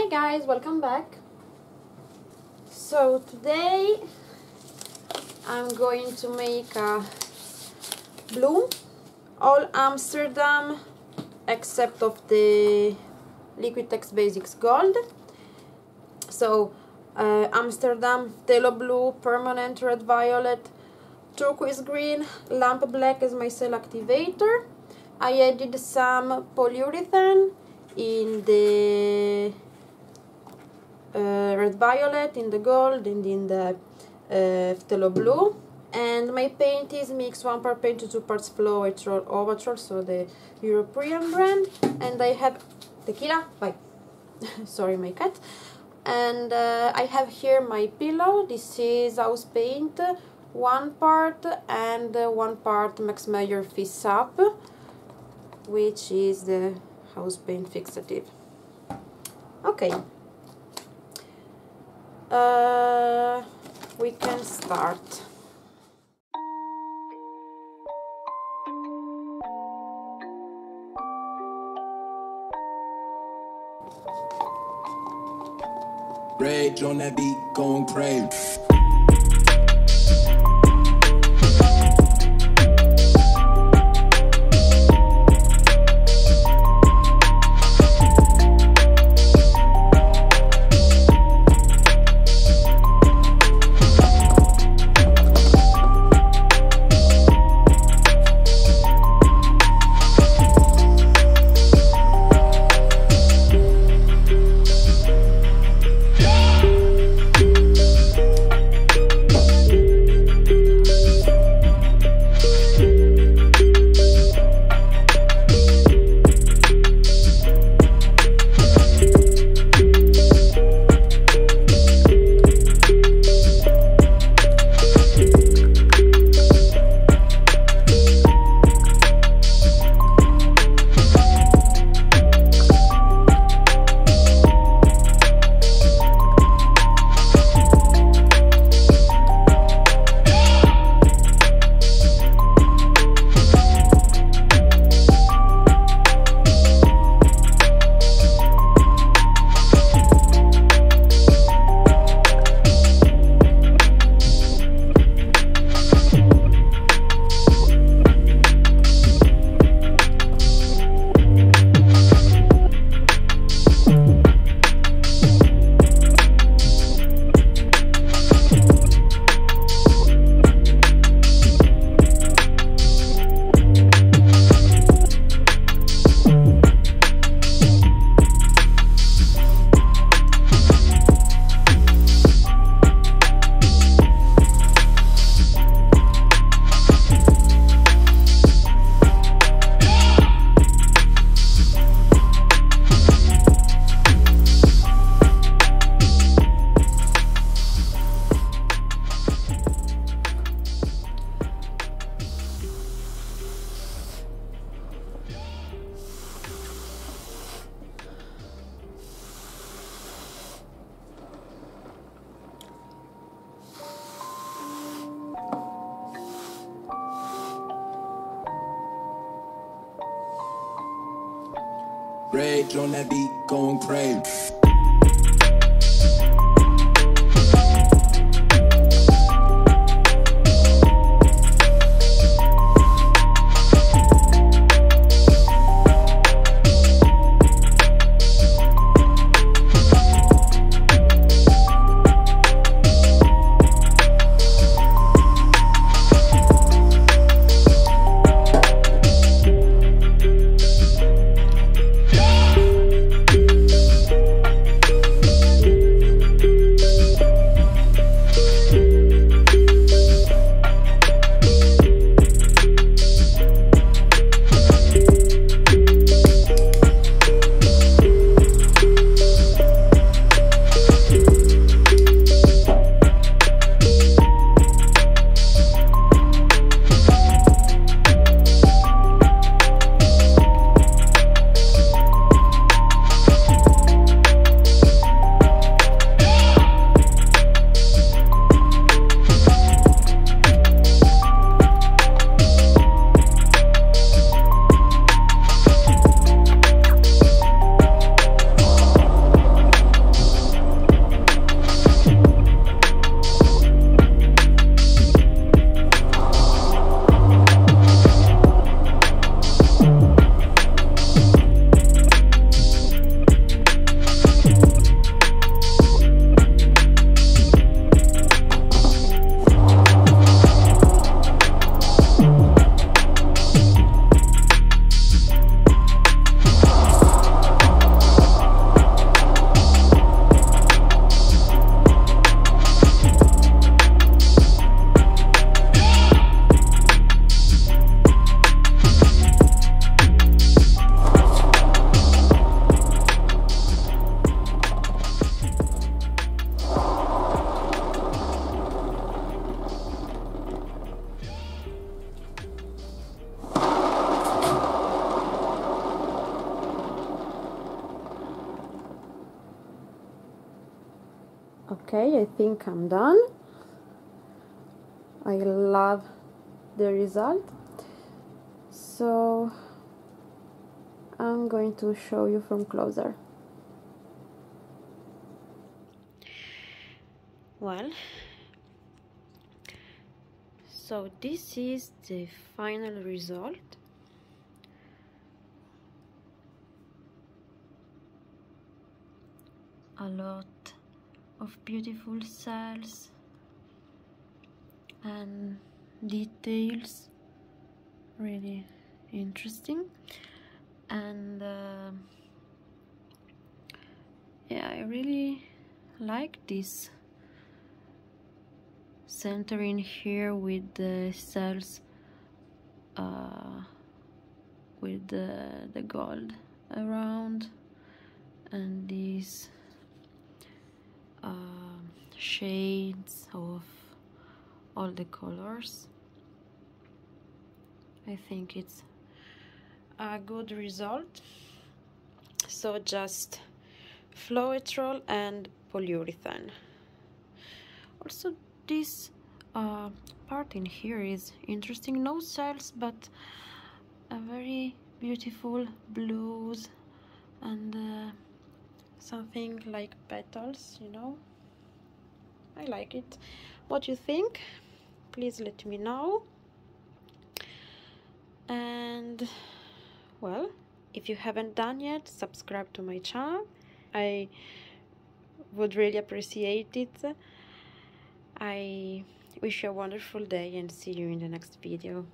Hey guys, welcome back. So today I'm going to make a blue, all Amsterdam except of the Liquitex Basics Gold. So Amsterdam, phthalo blue, permanent red violet, turquoise green, lamp black is my cell activator. I added some polyurethane in the red violet, in the gold, and in the phthalo blue. And my paint is mixed 1 part paint to 2 parts Floetrol Overtrol, so the European brand. And I have tequila, bye. Sorry, my cat. And I have here my pillow. This is house paint, 1 part and 1 part Max Mayer Fiss'Up, which is the house paint fixative. Okay, we can start. Rage on that beat, going crazy. Rage on that beat, going crazy. Okay, I think I'm done. I love the result. So I'm going to show you from closer. Well, so this is the final result. A lot of beautiful cells and details, really interesting. And yeah, I really like this centering here with the cells with the gold around, and these shades of all the colors. I think it's a good result. So just Floetrol and polyurethane. Also this part in here is interesting. No cells, but a very beautiful blues and something like petals, you know. I like it. What you think? Please let me know. And well, if you haven't done yet, subscribe to my channel. I would really appreciate it. I wish you a wonderful day and see you in the next video.